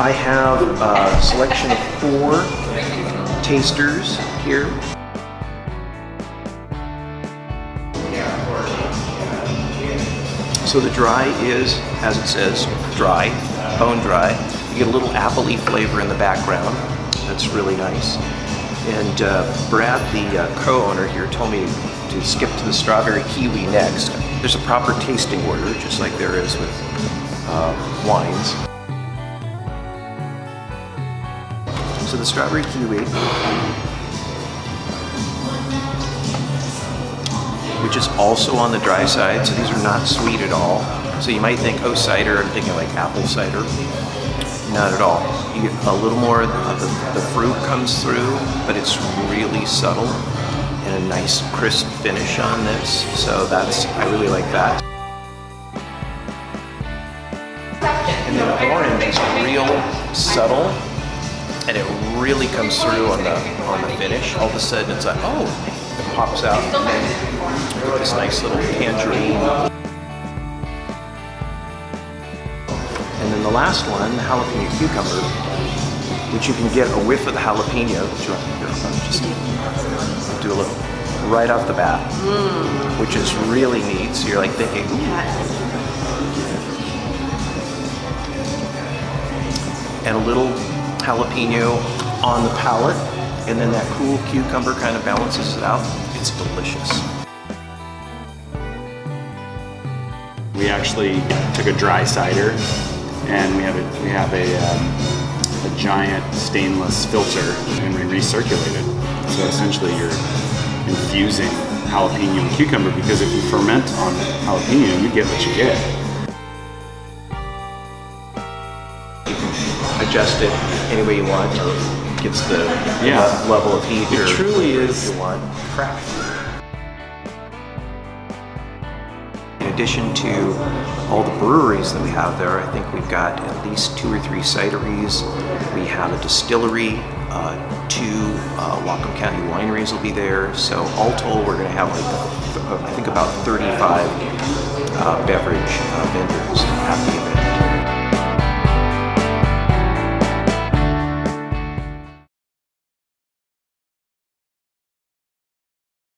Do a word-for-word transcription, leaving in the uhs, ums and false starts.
I have a selection of four tasters here. So the dry is, as it says, dry, bone dry. You get a little apple-y flavor in the background. That's really nice. And uh, Brad, the uh, co-owner here, told me to skip to the strawberry kiwi next. There's a proper tasting order, just like there is with uh, wines. So the strawberry kiwi, which is also on the dry side, so these are not sweet at all. So you might think, oh, cider, I'm thinking like apple cider. Not at all. You get a little more of the, the, the fruit comes through, but it's really subtle and a nice crisp finish on this. So that's, I really like that. And then the orange is real subtle, and it really comes through on the, on the finish. All of a sudden it's like, oh, it pops out with this nice little tangerine. And then the last one, the jalapeno cucumber, which you can get a whiff of the jalapeno, which just do a little right off the bat, mm. which is really neat. So you're like thinking, ooh. And a little jalapeno on the palate. And then that cool cucumber kind of balances it out. It's delicious. We actually took a dry cider, and we have a we have a, um, a giant stainless filter, and we recirculate it. So essentially, you're infusing jalapeno and cucumber, because if you ferment on jalapeno, you get what you get. You can adjust it any way you want. Gets the yeah. level of heat. It or truly is you want. Craft. In addition to all the breweries that we have there, I think we've got at least two or three cideries. We have a distillery, uh, two uh, Whatcom County wineries will be there. So all told, we're going to have like I think about thirty-five uh, beverage uh, vendors at the event.